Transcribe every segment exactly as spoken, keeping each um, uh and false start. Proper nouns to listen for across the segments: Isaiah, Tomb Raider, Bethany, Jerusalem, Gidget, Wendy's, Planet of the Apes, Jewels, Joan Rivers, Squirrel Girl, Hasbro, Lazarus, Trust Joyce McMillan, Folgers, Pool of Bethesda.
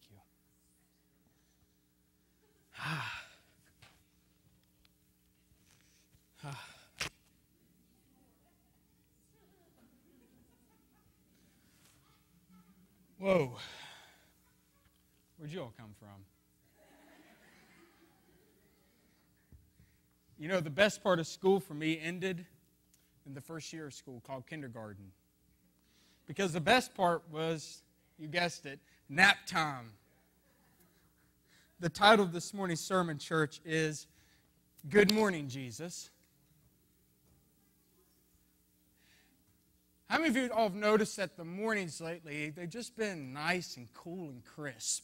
Thank you. Ah. Ah. Whoa. Where'd you all come from? You know, the best part of school for me ended in the first year of school, called kindergarten. Because the best part was, you guessed it, nap time. The title of this morning's sermon, church, is Good Morning, Jesus. How many of you all have noticed that the mornings lately, they've just been nice and cool and crisp?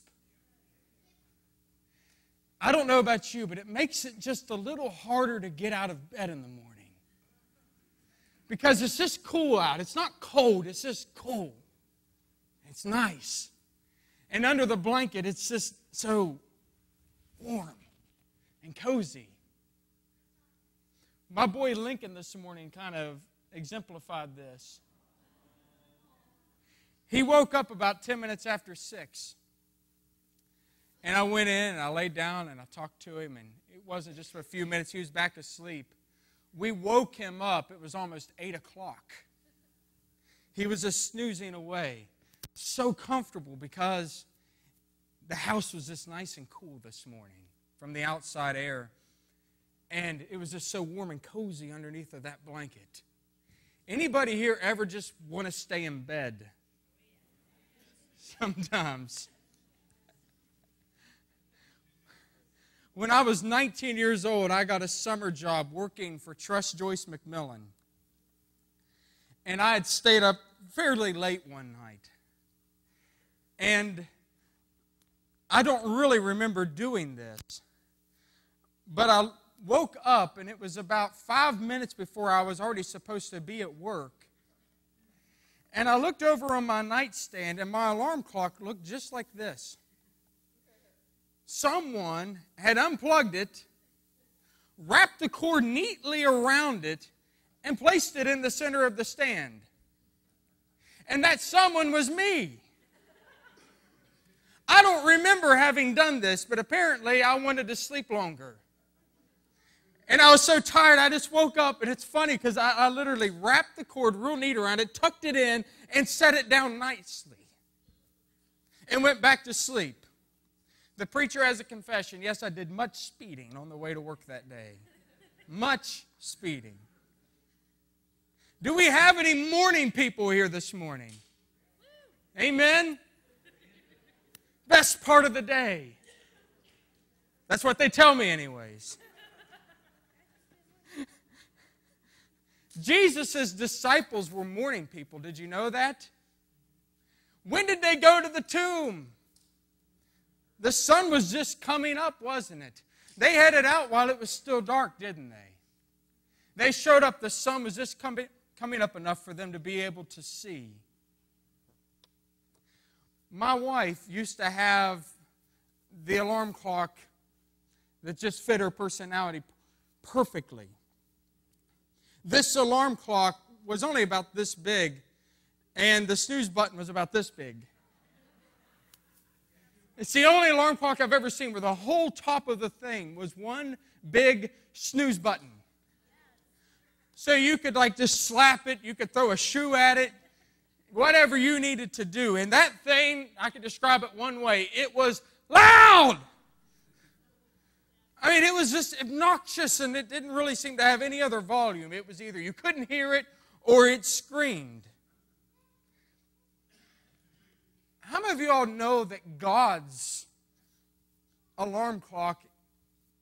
I don't know about you, but it makes it just a little harder to get out of bed in the morning. Because it's just cool out. It's not cold. It's just cool. It's nice. And under the blanket, it's just so warm and cozy. My boy Lincoln this morning kind of exemplified this. He woke up about ten minutes after six. And I went in and I laid down and I talked to him, and it wasn't just for a few minutes. He was back asleep. We woke him up. It was almost eight o'clock. He was just snoozing away. So comfortable because the house was just nice and cool this morning from the outside air. And it was just so warm and cozy underneath of that blanket. Anybody here ever just want to stay in bed? Sometimes. When I was nineteen years old, I got a summer job working for Trust Joyce McMillan. And I had stayed up fairly late one night. And I don't really remember doing this. But I woke up, and it was about five minutes before I was already supposed to be at work. And I looked over on my nightstand, and my alarm clock looked just like this. Someone had unplugged it, wrapped the cord neatly around it, and placed it in the center of the stand. And that someone was me. I don't remember having done this, but apparently I wanted to sleep longer. And I was so tired, I just woke up, and it's funny because I, I literally wrapped the cord real neat around it, tucked it in, and set it down nicely, and went back to sleep. The preacher has a confession. Yes, I did much speeding on the way to work that day. Much speeding. Do we have any morning people here this morning? Amen? Best part of the day. That's what they tell me anyways. Jesus' disciples were morning people. Did you know that? When did they go to the tomb? The sun was just coming up, wasn't it? They headed out while it was still dark, didn't they? They showed up. The sun was just coming, coming up enough for them to be able to see. My wife used to have the alarm clock that just fit her personality perfectly. This alarm clock was only about this big, and the snooze button was about this big. It's the only alarm clock I've ever seen where the whole top of the thing was one big snooze button. So you could like just slap it, you could throw a shoe at it, whatever you needed to do. And that thing, I could describe it one way, it was loud! I mean, it was just obnoxious, and it didn't really seem to have any other volume. It was either you couldn't hear it or it screamed. How many of you all know that God's alarm clock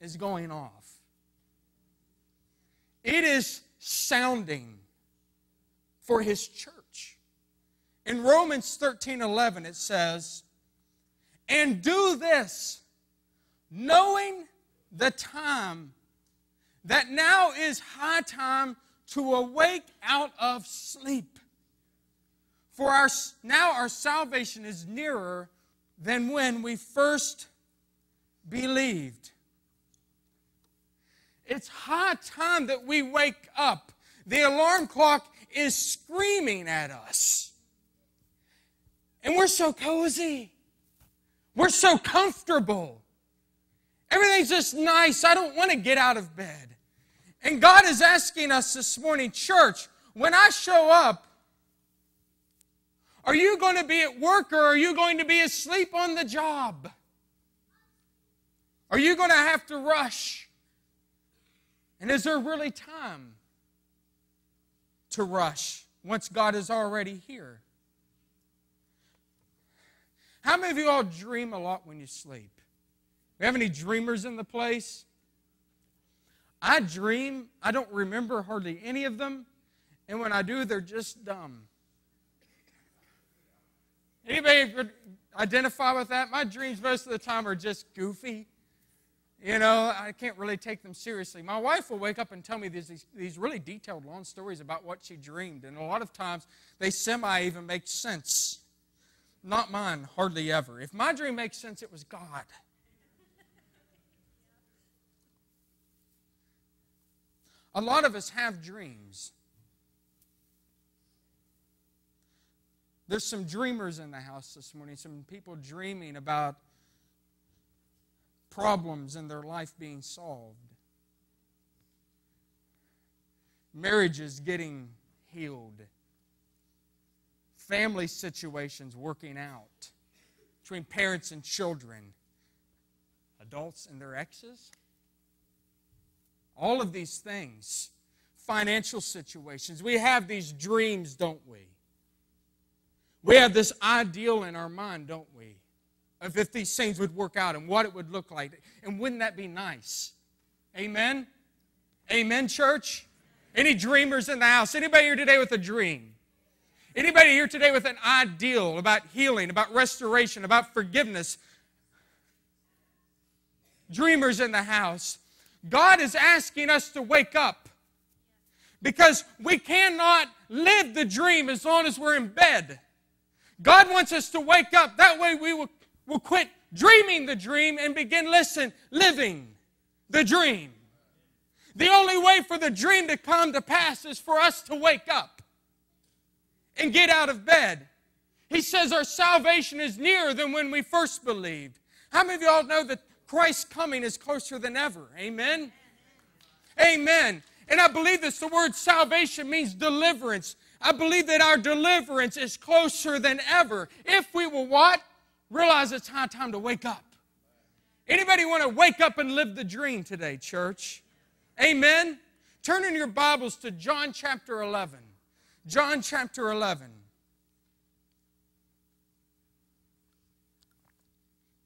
is going off? It is sounding for His church. In Romans thirteen eleven it says, "And do this, knowing the time, that now is high time to awake out of sleep. For our, now our salvation is nearer than when we first believed." It's high time that we wake up. The alarm clock is screaming at us. And we're so cozy. We're so comfortable. Everything's just nice. I don't want to get out of bed. And God is asking us this morning, church, when I show up, are you going to be at work or are you going to be asleep on the job? Are you going to have to rush? And is there really time to rush once God is already here? How many of you all dream a lot when you sleep? Do we have any dreamers in the place? I dream. I don't remember hardly any of them. And when I do, they're just dumb. Anybody identify with that? My dreams most of the time are just goofy. You know, I can't really take them seriously. My wife will wake up and tell me these, these really detailed, long stories about what she dreamed. And a lot of times, they semi even make sense. Not mine, hardly ever. If my dream makes sense, it was God. A lot of us have dreams. There's some dreamers in the house this morning, some people dreaming about problems in their life being solved. Marriages getting healed. Family situations working out between parents and children. Adults and their exes. All of these things. Financial situations. We have these dreams, don't we? We have this ideal in our mind, don't we? Of if these things would work out and what it would look like. And wouldn't that be nice? Amen? Amen, church? Any dreamers in the house? Anybody here today with a dream? Anybody here today with an ideal about healing, about restoration, about forgiveness? Dreamers in the house. God is asking us to wake up. Because we cannot live the dream as long as we're in bed. God wants us to wake up. That way we will, will quit dreaming the dream and begin, listen, living the dream. The only way for the dream to come to pass is for us to wake up and get out of bed. He says our salvation is nearer than when we first believed. How many of you all know that Christ's coming is closer than ever? Amen? Amen. And I believe this, the word salvation means deliverance. I believe that our deliverance is closer than ever. If we will what? Realize it's high time to wake up. Anybody want to wake up and live the dream today, church? Amen? Turn in your Bibles to John chapter eleven. John chapter eleven.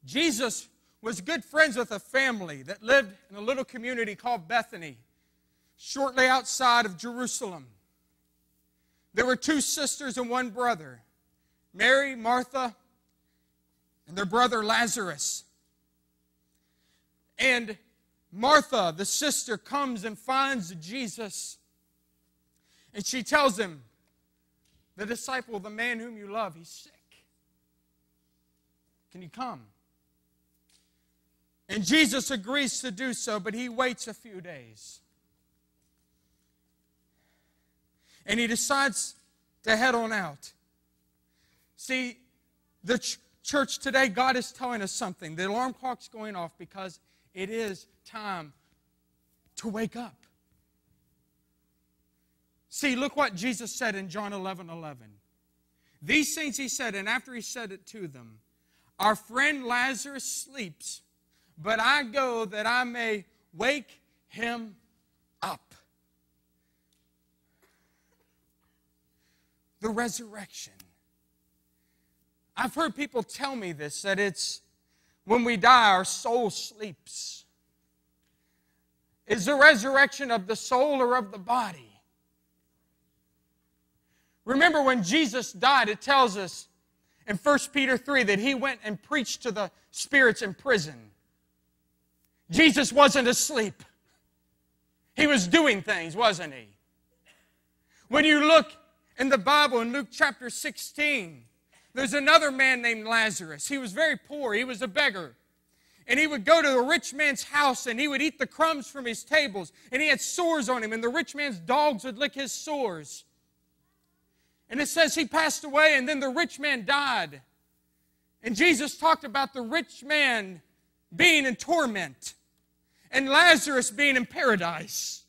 Jesus was good friends with a family that lived in a little community called Bethany, shortly outside of Jerusalem. There were two sisters and one brother, Mary, Martha, and their brother Lazarus. And Martha, the sister, comes and finds Jesus. And she tells him, the disciple, the man whom you love, he's sick. Can you come? And Jesus agrees to do so, but he waits a few days. And he decides to head on out. See, the ch church today, God is telling us something. The alarm clock's going off because it is time to wake up. See, look what Jesus said in John eleven eleven. These things he said, and after he said it to them, our friend Lazarus sleeps, but I go that I may wake him up. The resurrection. I've heard people tell me this, that it's when we die, our soul sleeps. Is the resurrection of the soul or of the body? Remember when Jesus died, it tells us in First Peter three that he went and preached to the spirits in prison. Jesus wasn't asleep. He was doing things, wasn't he? When you look in the Bible, in Luke chapter sixteen, there's another man named Lazarus. He was very poor. He was a beggar. And he would go to a rich man's house, and he would eat the crumbs from his tables. And he had sores on him, and the rich man's dogs would lick his sores. And it says he passed away, and then the rich man died. And Jesus talked about the rich man being in torment and Lazarus being in paradise.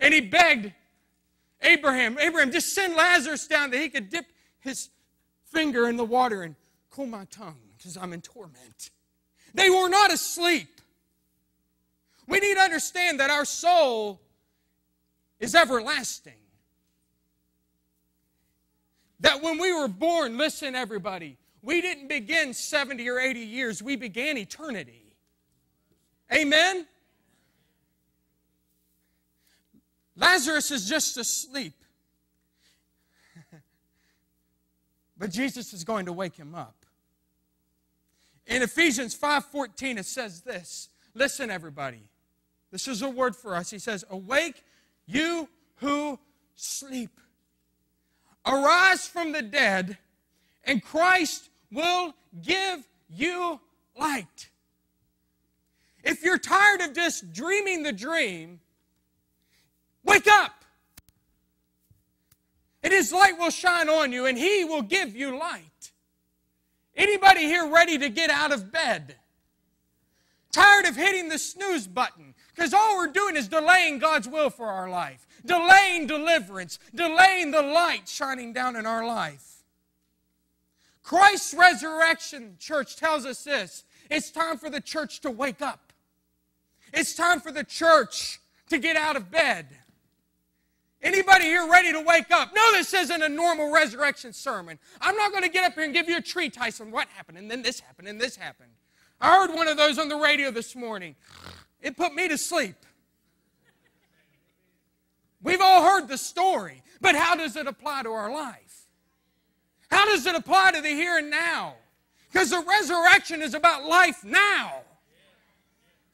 And he begged Abraham, Abraham, just send Lazarus down that he could dip his finger in the water and cool my tongue because I'm in torment. They were not asleep. We need to understand that our soul is everlasting. That when we were born, listen everybody, we didn't begin seventy or eighty years. We began eternity. Amen? Lazarus is just asleep. But Jesus is going to wake him up. In Ephesians five fourteen, it says this. Listen, everybody. This is a word for us. He says, awake, you who sleep. Arise from the dead, and Christ will give you light. If you're tired of just dreaming the dream, wake up. And His light will shine on you, and He will give you light. Anybody here ready to get out of bed? Tired of hitting the snooze button? Because all we're doing is delaying God's will for our life. Delaying deliverance. Delaying the light shining down in our life. Christ's resurrection, church, tells us this. It's time for the church to wake up. It's time for the church to get out of bed. Anybody here ready to wake up? No, this isn't a normal resurrection sermon. I'm not going to get up here and give you a treatise on what happened, and then this happened, and this happened. I heard one of those on the radio this morning. It put me to sleep. We've all heard the story, but how does it apply to our life? How does it apply to the here and now? Because the resurrection is about life now.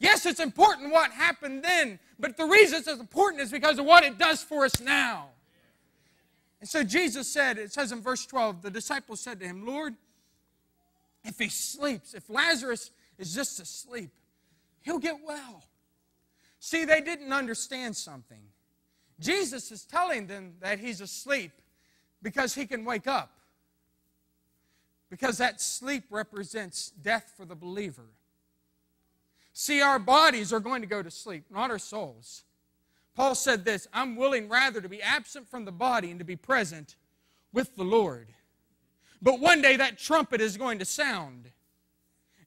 Yes, it's important what happened then, but the reason it's important is because of what it does for us now. And so Jesus said, it says in verse twelve, the disciples said to him, Lord, if he sleeps, if Lazarus is just asleep, he'll get well. See, they didn't understand something. Jesus is telling them that he's asleep because he can wake up. Because that sleep represents death for the believer. See, our bodies are going to go to sleep, not our souls. Paul said this, I'm willing rather to be absent from the body and to be present with the Lord. But one day that trumpet is going to sound.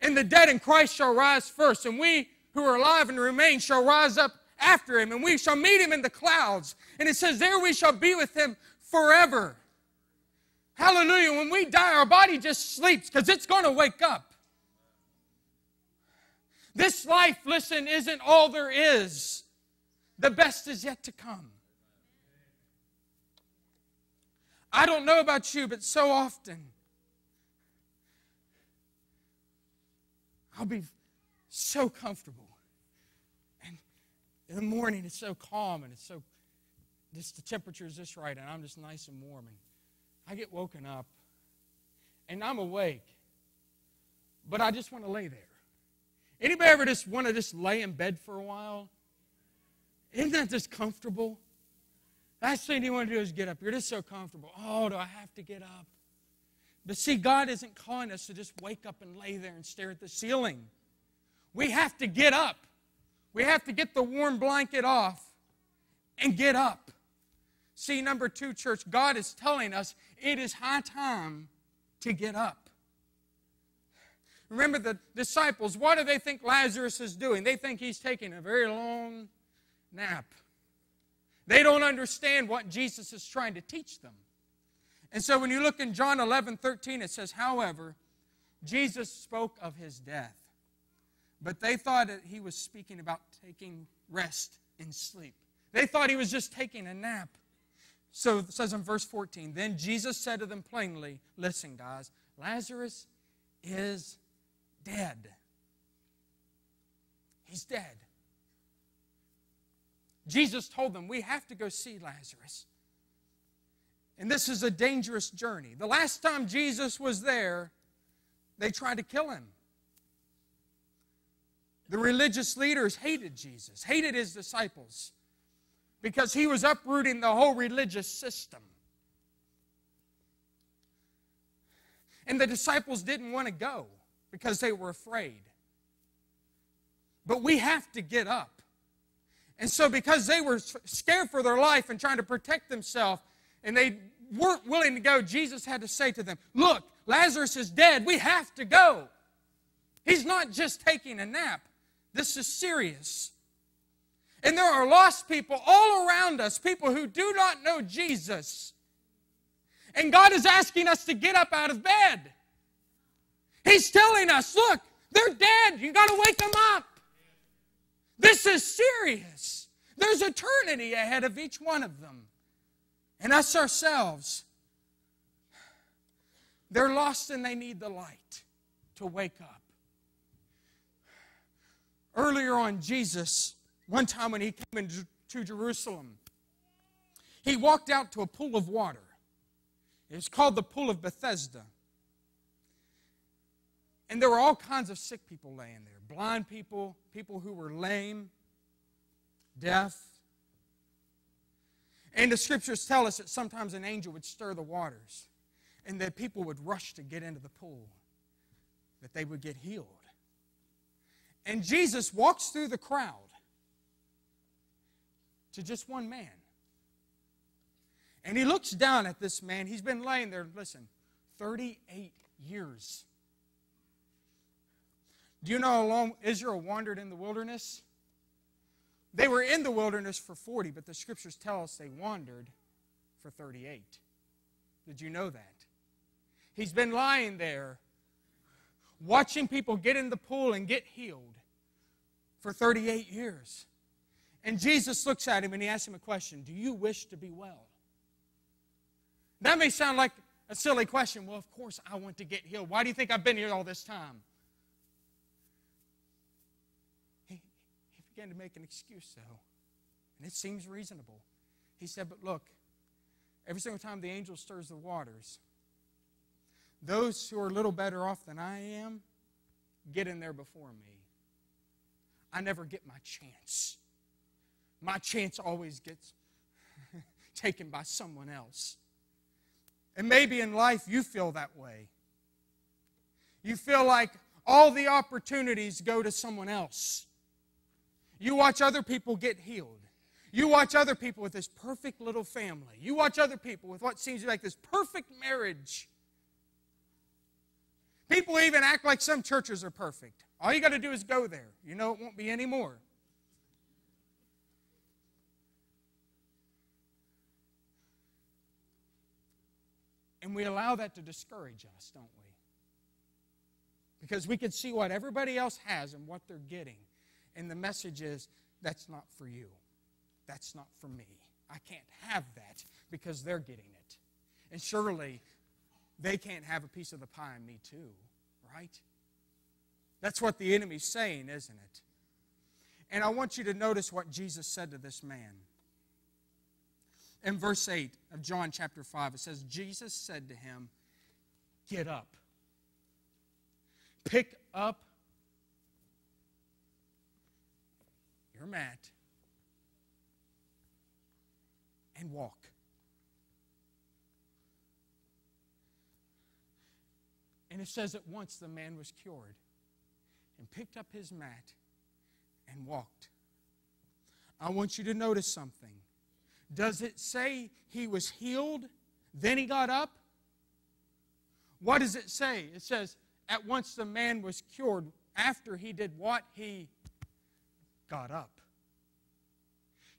And the dead in Christ shall rise first, and we who are alive and remain shall rise up after him, and we shall meet him in the clouds. And it says, there we shall be with him forever. Hallelujah. When we die, our body just sleeps because it's going to wake up. This life, listen, isn't all there is. The best is yet to come. I don't know about you, but so often I'll be so comfortable. And in the morning it's so calm and it's so, just the temperature is just right and I'm just nice and warm. And I get woken up and I'm awake, but I just want to lay there. Anybody ever just want to just lay in bed for a while? Isn't that just comfortable? Last thing you want to do is get up. You're just so comfortable. Oh, do I have to get up? But see, God isn't calling us to just wake up and lay there and stare at the ceiling. We have to get up. We have to get the warm blanket off and get up. See, number two, church, God is telling us it is high time to get up. Remember the disciples, what do they think Lazarus is doing? They think he's taking a very long nap. They don't understand what Jesus is trying to teach them. And so when you look in John eleven thirteen, it says, however, Jesus spoke of his death. But they thought that he was speaking about taking rest in sleep. They thought he was just taking a nap. So it says in verse fourteen, then Jesus said to them plainly, listen, guys, Lazarus is dead. He's dead. Jesus told them, we have to go see Lazarus. And this is a dangerous journey. The last time Jesus was there, they tried to kill him. The religious leaders hated Jesus, hated his disciples, because he was uprooting the whole religious system. And the disciples didn't want to go because they were afraid. But we have to get up. And so because they were scared for their life and trying to protect themselves, and they weren't willing to go, Jesus had to say to them, look, Lazarus is dead. We have to go. He's not just taking a nap. This is serious. And there are lost people all around us, people who do not know Jesus. And God is asking us to get up out of bed. He's telling us, look, they're dead. You've got to wake them up. This is serious. There's eternity ahead of each one of them. And us ourselves, they're lost and they need the light to wake up. Earlier on, Jesus, one time when he came into Jerusalem, he walked out to a pool of water. It's called the Pool of Bethesda. And there were all kinds of sick people laying there. Blind people, people who were lame, deaf. And the scriptures tell us that sometimes an angel would stir the waters and that people would rush to get into the pool, that they would get healed. And Jesus walks through the crowd to just one man. And he looks down at this man. He's been laying there, listen, thirty-eight years. Do you know how long Israel wandered in the wilderness? They were in the wilderness for forty, but the scriptures tell us they wandered for thirty-eight. Did you know that? He's been lying there, watching people get in the pool and get healed for thirty-eight years. And Jesus looks at him and he asks him a question. Do you wish to be well? That may sound like a silly question. Well, of course I want to get healed. Why do you think I've been here all this time? He, he began to make an excuse, though, and it seems reasonable. He said, but look, every single time the angel stirs the waters, those who are a little better off than I am get in there before me. I never get my chance. My chance always gets taken by someone else. And maybe in life you feel that way. You feel like all the opportunities go to someone else. You watch other people get healed. You watch other people with this perfect little family. You watch other people with what seems like this perfect marriage. People even act like some churches are perfect. All you got to do is go there. You know it won't be anymore. And we allow that to discourage us, don't we? Because we can see what everybody else has and what they're getting. And the message is, that's not for you. That's not for me. I can't have that because they're getting it. And surely, they can't have a piece of the pie and me too, right? That's what the enemy's saying, isn't it? And I want you to notice what Jesus said to this man. In verse eight of John chapter five, it says, Jesus said to him, get up. Pick up your mat and walk. And it says at once the man was cured and picked up his mat and walked. I want you to notice something. Does it say he was healed, then he got up? What does it say? It says, at once the man was cured. After he did what? He got up.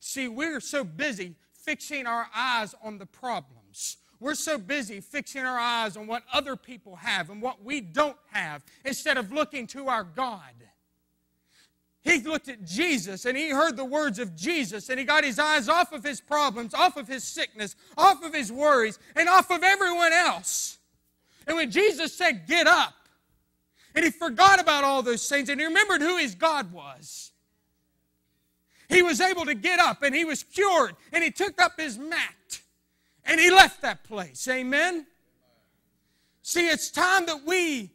See, we're so busy fixing our eyes on the problems. We're so busy fixing our eyes on what other people have and what we don't have instead of looking to our God. He looked at Jesus and he heard the words of Jesus and he got his eyes off of his problems, off of his sickness, off of his worries, and off of everyone else. And when Jesus said, get up, and he forgot about all those things and he remembered who his God was, he was able to get up and he was cured and he took up his mat and he left that place. Amen? See, it's time that we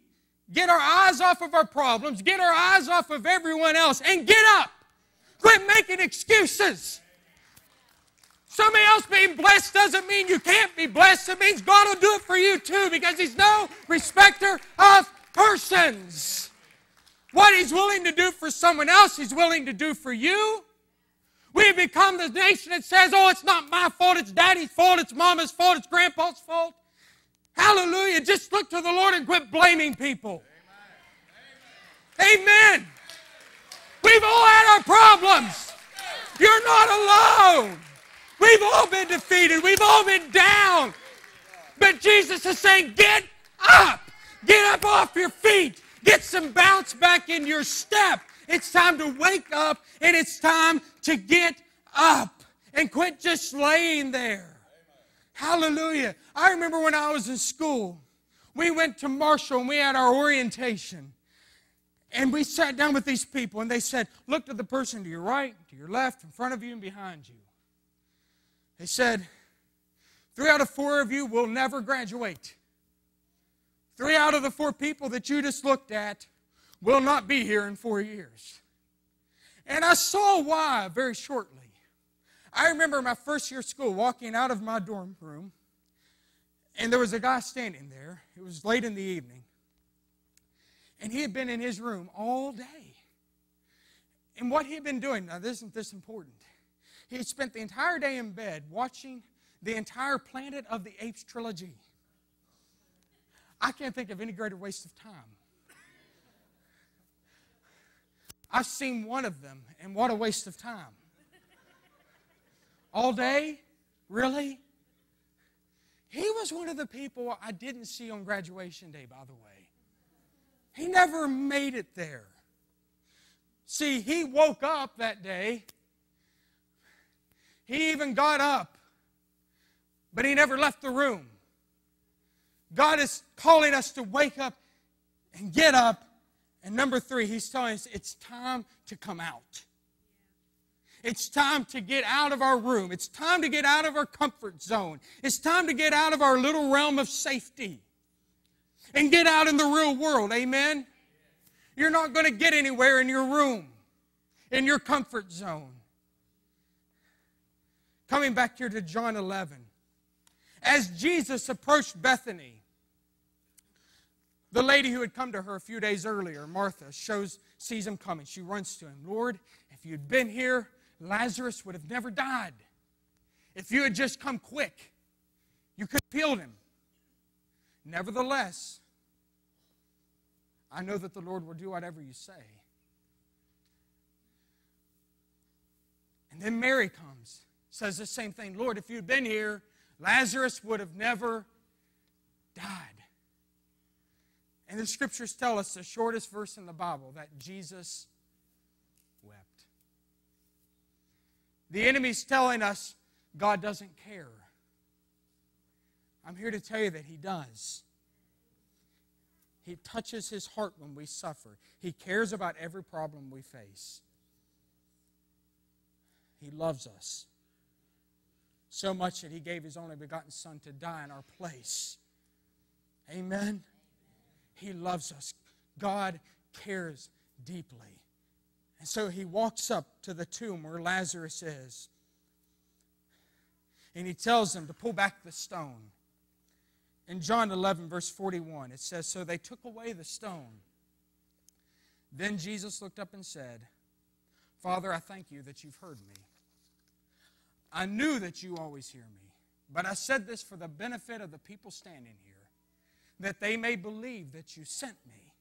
get our eyes off of our problems. Get our eyes off of everyone else. And get up. Quit making excuses. Somebody else being blessed doesn't mean you can't be blessed. It means God will do it for you too, because he's no respecter of persons. What he's willing to do for someone else, he's willing to do for you. We have become the nation that says, oh, it's not my fault, it's daddy's fault, it's mama's fault, it's grandpa's fault. Hallelujah. Just look to the Lord and quit blaming people. Amen. Amen. We've all had our problems. You're not alone. We've all been defeated. We've all been down. But Jesus is saying, get up. Get up off your feet. Get some bounce back in your step. It's time to wake up, and it's time to get up and quit just laying there. Hallelujah. I remember when I was in school, we went to Marshall, and we had our orientation. And we sat down with these people, and they said, look to the person to your right, to your left, in front of you, and behind you. They said, three out of four of you will never graduate. Three out of the four people that you just looked at will not be here in four years. And I saw why very shortly. I remember my first year of school walking out of my dorm room, and there was a guy standing there. It was late in the evening. And he had been in his room all day. And what he had been doing, now isn't this important? He had spent the entire day in bed watching the entire Planet of the Apes trilogy. I can't think of any greater waste of time. I've seen one of them, and what a waste of time. All day? Really? He was one of the people I didn't see on graduation day, by the way. He never made it there. See, he woke up that day. He even got up, but he never left the room. God is calling us to wake up and get up. And number three, he's telling us it's time to come out. It's time to get out of our room. It's time to get out of our comfort zone. It's time to get out of our little realm of safety and get out in the real world. Amen? You're not going to get anywhere in your room, in your comfort zone. Coming back here to John eleven. As Jesus approached Bethany, the lady who had come to her a few days earlier, Martha, shows, sees him coming. She runs to him. Lord, if you'd been here, Lazarus would have never died. If you had just come quick, you could have healed him. Nevertheless, I know that the Lord will do whatever you say. And then Mary comes, says the same thing. Lord, if you'd been here, Lazarus would have never died. And the scriptures tell us the shortest verse in the Bible, that Jesus wept. The enemy's telling us God doesn't care. I'm here to tell you that he does. He touches his heart when we suffer. He cares about every problem we face. He loves us so much that he gave his only begotten Son to die in our place. Amen. He loves us. God cares deeply. And so he walks up to the tomb where Lazarus is. And he tells them to pull back the stone. In John eleven, verse forty-one, it says, so they took away the stone. Then Jesus looked up and said, Father, I thank you that you've heard me. I knew that you always hear me, but I said this for the benefit of the people standing here, that they may believe that you sent me.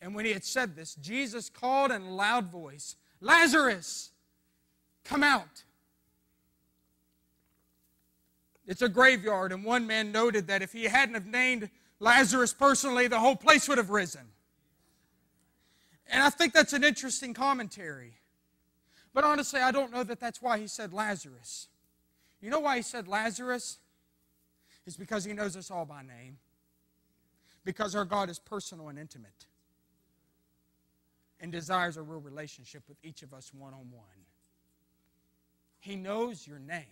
And when he had said this, Jesus called in a loud voice, Lazarus, come out. It's a graveyard, and one man noted that if he hadn't have named Lazarus personally, the whole place would have risen. And I think that's an interesting commentary. But honestly, I don't know that that's why he said Lazarus. You know why he said Lazarus? It's because he knows us all by name. Because our God is personal and intimate and desires a real relationship with each of us one-on-one. He knows your name,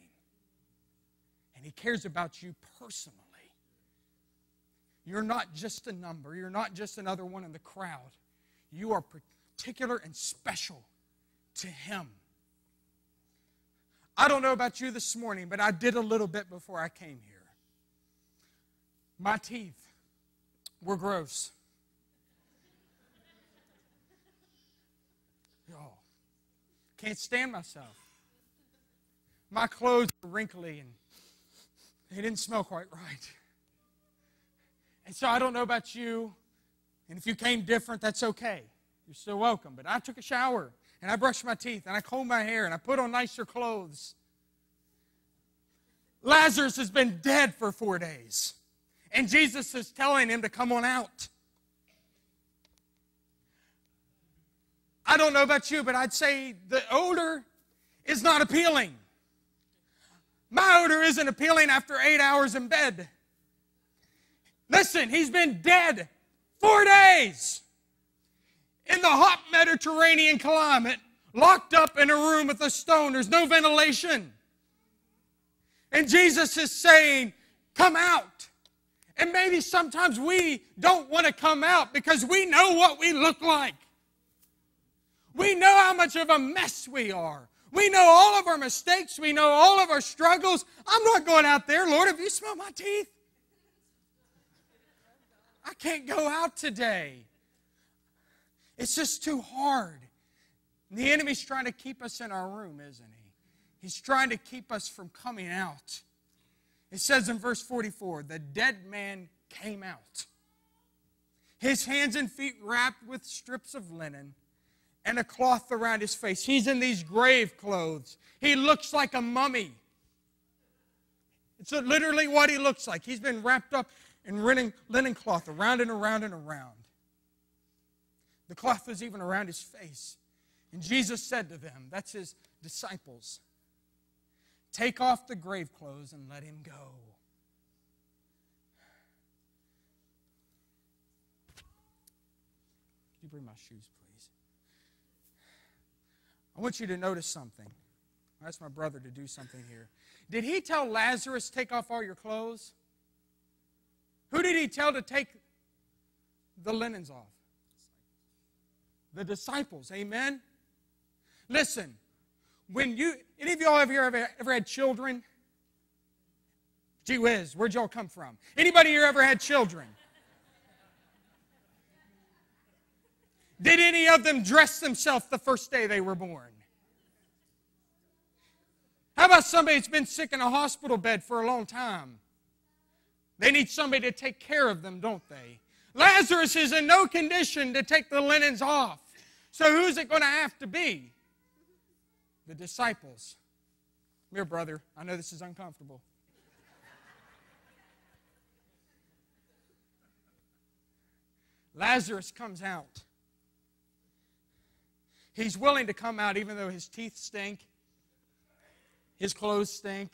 and he cares about you personally. You're not just a number. You're not just another one in the crowd. You are particular and special to him. I don't know about you this morning, but I did a little bit before I came here. My teeth were gross. Oh, can't stand myself. My clothes were wrinkly and they didn't smell quite right. And so I don't know about you, and if you came different, that's okay. You're still welcome. But I took a shower, and I brushed my teeth, and I combed my hair, and I put on nicer clothes. Lazarus has been dead for four days, and Jesus is telling him to come on out. I don't know about you, but I'd say the odor is not appealing. My odor isn't appealing after eight hours in bed. Listen, he's been dead four days in the hot Mediterranean climate, locked up in a room with a stone. There's no ventilation. And Jesus is saying, come out. And maybe sometimes we don't want to come out because we know what we look like. We know how much of a mess we are. We know all of our mistakes. We know all of our struggles. I'm not going out there. Lord, have you smelled my teeth? I can't go out today. It's just too hard. And the enemy's trying to keep us in our room, isn't he? He's trying to keep us from coming out. It says in verse forty-four, the dead man came out. His hands and feet wrapped with strips of linen and a cloth around his face. He's in these grave clothes. He looks like a mummy. It's literally what he looks like. He's been wrapped up in linen cloth around and around and around. The cloth was even around his face. And Jesus said to them, that's his disciples, take off the grave clothes and let him go. Could you bring my shoes, please? I want you to notice something. I asked my brother to do something here. Did he tell Lazarus, take off all your clothes? Who did he tell to take the linens off? The disciples, amen? Listen, when you, any of y'all here ever, ever had children? Gee whiz, where'd y'all come from? Anybody here ever had children? Did any of them dress themselves the first day they were born? How about somebody that's been sick in a hospital bed for a long time? They need somebody to take care of them, don't they? Lazarus is in no condition to take the linens off. So who's it going to have to be? The disciples. Come here, brother. I know this is uncomfortable. Lazarus comes out. He's willing to come out even though his teeth stink. His clothes stink.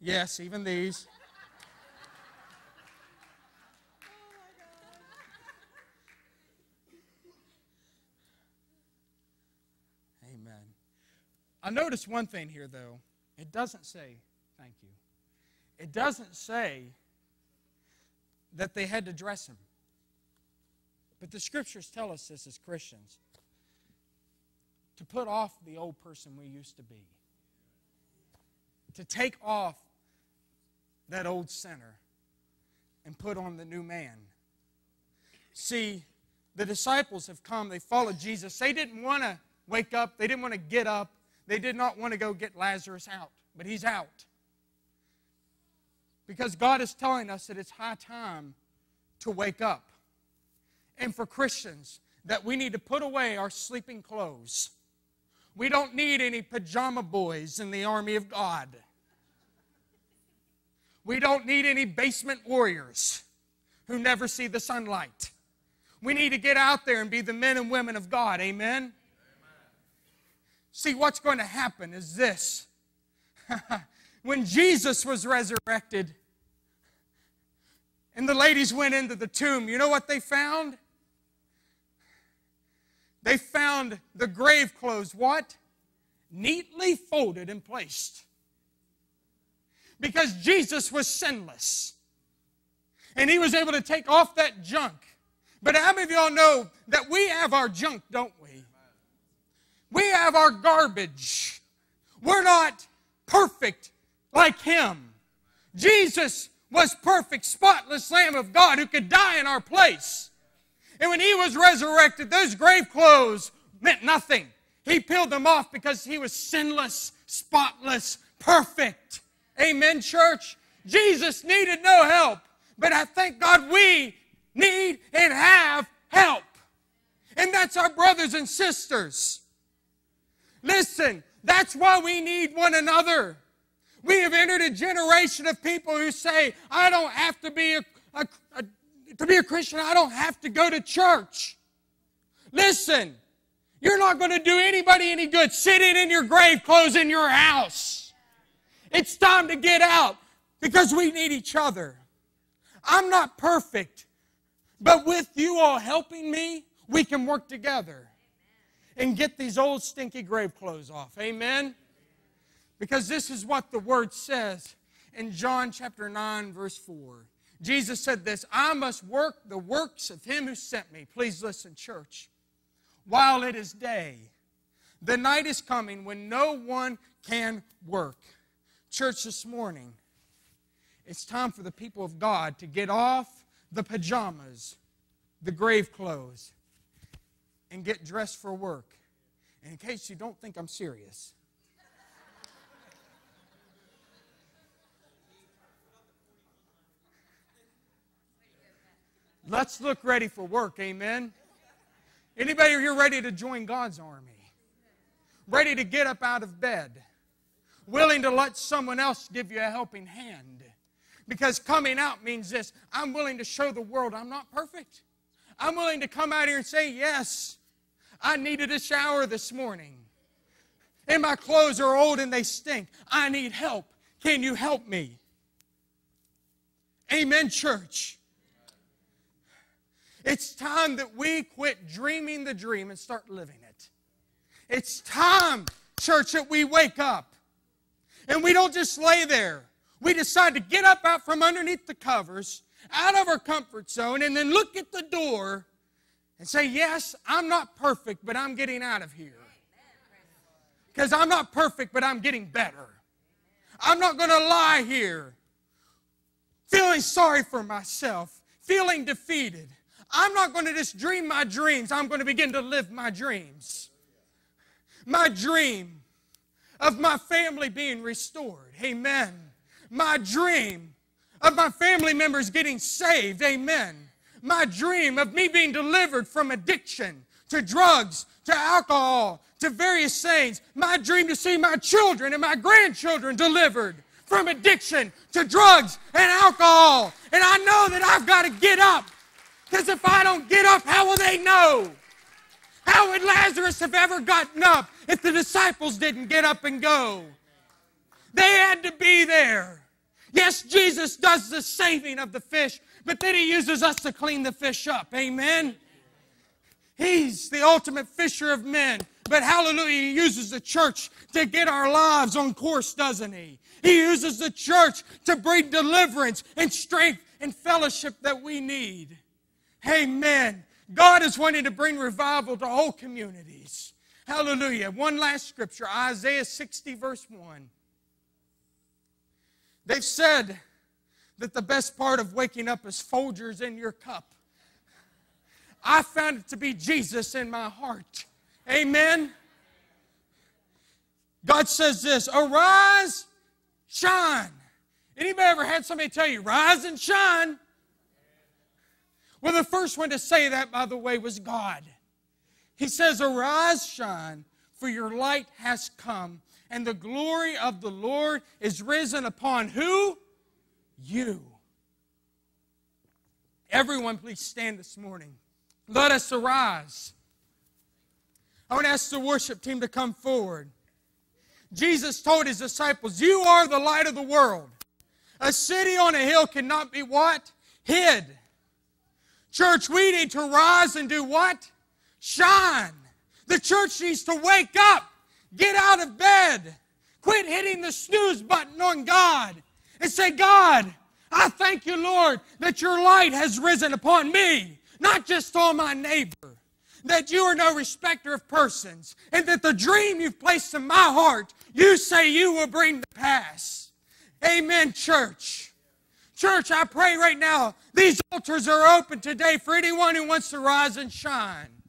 Yes, even these. Oh my God. Amen. I noticed one thing here, though. It doesn't say, thank you. It doesn't say that they had to dress him. But the Scriptures tell us this as Christians. To put off the old person we used to be. To take off that old sinner and put on the new man. See, the disciples have come. They followed Jesus. They didn't want to wake up. They didn't want to get up. They did not want to go get Lazarus out. But he's out. Because God is telling us that it's high time to wake up. And for Christians, that we need to put away our sleeping clothes. We don't need any pajama boys in the army of God. We don't need any basement warriors who never see the sunlight. We need to get out there and be the men and women of God. Amen? Amen. See, what's going to happen is this. When Jesus was resurrected and the ladies went into the tomb, you know what they found? They found the grave clothes, what? Neatly folded and placed. Because Jesus was sinless. And he was able to take off that junk. But how many of y'all know that we have our junk, don't we? We have our garbage. We're not perfect like Him. Jesus was perfect, spotless Lamb of God who could die in our place. And when He was resurrected, those grave clothes meant nothing. He peeled them off because He was sinless, spotless, perfect. Amen, church? Jesus needed no help. But I thank God we need and have help. And that's our brothers and sisters. Listen, that's why we need one another. We have entered a generation of people who say, I don't have to be a, a, a, to be a Christian. I don't have to go to church. Listen, you're not going to do anybody any good sitting in your grave clothes in your house. It's time to get out because we need each other. I'm not perfect, but with you all helping me, we can work together and get these old stinky grave clothes off. Amen? Because this is what the Word says in John chapter nine, verse four. Jesus said this, I must work the works of Him who sent me. Please listen, church. While it is day, the night is coming when no one can work. Church, this morning, it's time for the people of God to get off the pajamas, the grave clothes, and get dressed for work. And in case you don't think I'm serious, let's look ready for work, amen? Anybody here ready to join God's army? Ready to get up out of bed? Willing to let someone else give you a helping hand? Because coming out means this, I'm willing to show the world I'm not perfect. I'm willing to come out here and say, yes, I needed a shower this morning. And my clothes are old and they stink. I need help. Can you help me? Amen, church. It's time that we quit dreaming the dream and start living it. It's time, church, that we wake up. And we don't just lay there. We decide to get up out from underneath the covers, out of our comfort zone, and then look at the door and say, yes, I'm not perfect, but I'm getting out of here. Because I'm not perfect, but I'm getting better. I'm not going to lie here feeling sorry for myself, feeling defeated. I'm not going to just dream my dreams. I'm going to begin to live my dreams. My dream of my family being restored. Amen. My dream of my family members getting saved. Amen. My dream of me being delivered from addiction to drugs, to alcohol, to various things. My dream to see my children and my grandchildren delivered from addiction to drugs and alcohol. And I know that I've got to get up. Because if I don't get up, how will they know? How would Lazarus have ever gotten up if the disciples didn't get up and go? They had to be there. Yes, Jesus does the saving of the fish, but then He uses us to clean the fish up. Amen? He's the ultimate fisher of men, but hallelujah, He uses the church to get our lives on course, doesn't He? He uses the church to bring deliverance and strength and fellowship that we need. Amen. God is wanting to bring revival to whole communities. Hallelujah. One last scripture, Isaiah sixty, verse one. They've said that the best part of waking up is Folgers in your cup. I found it to be Jesus in my heart. Amen. God says this, arise, shine. Anybody ever had somebody tell you, rise and shine? Well, the first one to say that, by the way, was God. He says, arise, shine, for your light has come, and the glory of the Lord is risen upon who? You. Everyone, please stand this morning. Let us arise. I want to ask the worship team to come forward. Jesus told His disciples, you are the light of the world. A city on a hill cannot be what? Hid. Church, we need to rise and do what? Shine. The church needs to wake up. Get out of bed. Quit hitting the snooze button on God. And say, God, I thank you, Lord, that your light has risen upon me. Not just on my neighbor. that you are no respecter of persons, and that the dream you've placed in my heart, you say you will bring to pass. Amen, church. Church, I pray right now, these altars are open today for anyone who wants to rise and shine.